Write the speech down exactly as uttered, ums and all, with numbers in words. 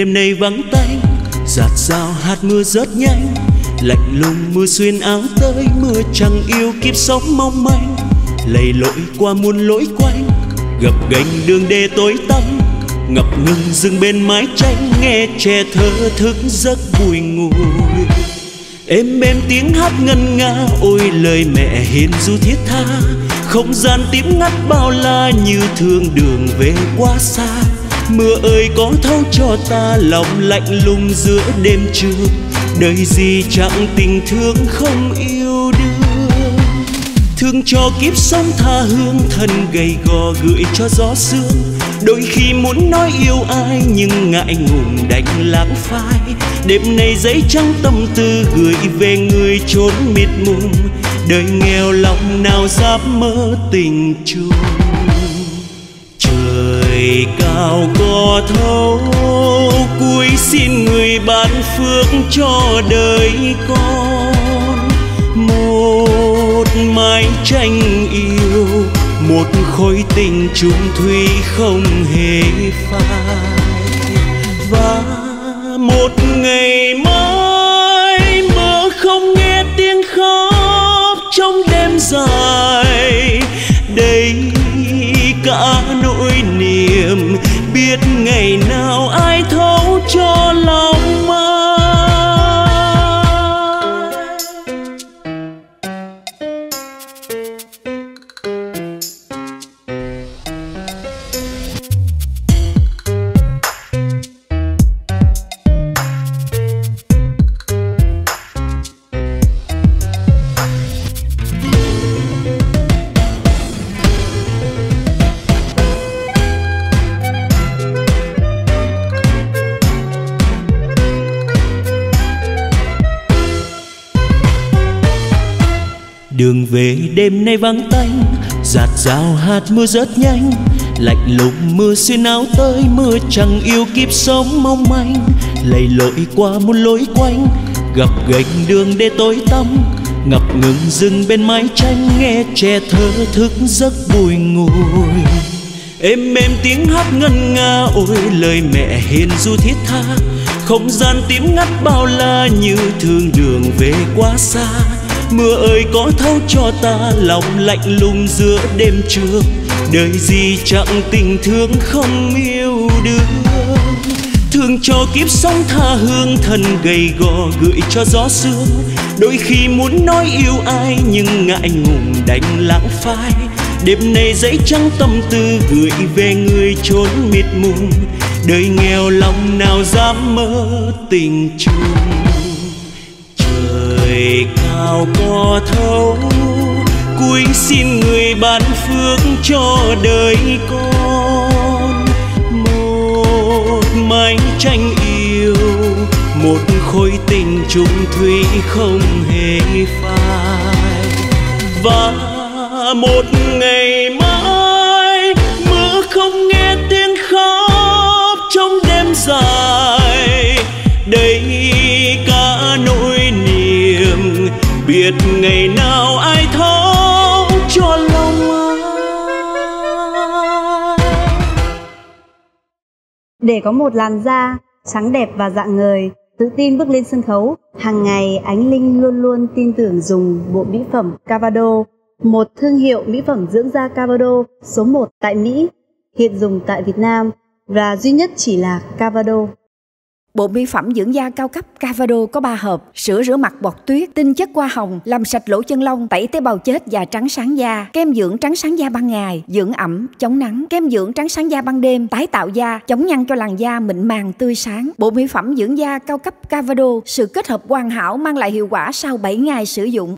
đêm nay vắng tanh, giạt rào hạt mưa rớt nhanh, lạnh lùng mưa xuyên áo tới. Mưa chẳng yêu kiếp sống mong manh, lầy lội qua muôn lối quanh, gập ghềnh đường đê tối tăm, ngập ngừng dừng bên mái tranh. Nghe trẻ thơ thức giấc bùi ngùi, êm êm tiếng hát ngân nga. Ôi lời mẹ hiền du thiết tha, không gian tím ngắt bao la như thương đường về quá xa. Mưa ơi có thấu cho ta lòng lạnh lùng giữa đêm trưa, đời gì chẳng tình thương không yêu đương. Thương cho kiếp sống tha hương, thân gầy gò gửi cho gió sương. Đôi khi muốn nói yêu ai nhưng ngại ngùng đành lãng phai. Đêm nay giấy trắng tâm tư gửi về người chốn mịt mùng, đời nghèo lòng nào dám mơ tình chung. Trời cao có thấu, cúi xin người ban phước cho đời con. Một mái tranh yêu, một khối tình chung thủy không hề phai. Và một ngày mai mơ không nghe tiếng khóc trong đêm dài. Đây cả nỗi niềm biết ngày nào ai thấu cho lòng mai. Đường về đêm nay vắng tanh, giạt rào hạt mưa rớt nhanh, lạnh lùng mưa xuyên áo tới. Mưa chẳng yêu kiếp sống mong manh, lầy lội qua muôn lối quanh, gập ghềnh đường đê tối tăm, ngập ngừng dừng bên mái tranh. Nghe trẻ thơ thức giấc bùi ngùi, êm êm tiếng hát ngân nga. Ôi lời mẹ hiền du thiết tha, không gian tím ngắt bao la như thương đường về quá xa. Mưa ơi có thấu cho ta lòng lạnh lùng giữa đêm trưa, đời gì chẳng tình thương không yêu đương. Thương cho kiếp sống tha hương, thân gầy gò gửi cho gió sương. Đôi khi muốn nói yêu ai nhưng ngại ngùng đành lãng phai. Đêm nay giấy trắng tâm tư gửi về người chốn mịt mùng, đời nghèo lòng nào dám mơ tình chung. Trời cao có thấu, cúi xin người ban phước cho đời con. Một mảnh tranh yêu, một khối tình chung thủy không hề phai. Và một ngày mai mưa không nghe tiếng khóc trong đêm dài. Đây cả nỗi niềm biết ngày nào ai thấu cho lòng ai. Để có một làn da trắng đẹp và rạng ngời, tự tin bước lên sân khấu, hàng ngày Ánh Linh luôn luôn tin tưởng dùng bộ mỹ phẩm Cavado, một thương hiệu mỹ phẩm dưỡng da Cavado số một tại Mỹ, hiện dùng tại Việt Nam và duy nhất chỉ là Cavado. Bộ mỹ phẩm dưỡng da cao cấp Cavado có ba hộp: sữa rửa mặt bọt tuyết, tinh chất hoa hồng làm sạch lỗ chân lông, tẩy tế bào chết và trắng sáng da, kem dưỡng trắng sáng da ban ngày, dưỡng ẩm chống nắng, kem dưỡng trắng sáng da ban đêm, tái tạo da, chống nhăn cho làn da mịn màng tươi sáng. Bộ mỹ phẩm dưỡng da cao cấp Cavado, sự kết hợp hoàn hảo mang lại hiệu quả sau bảy ngày sử dụng.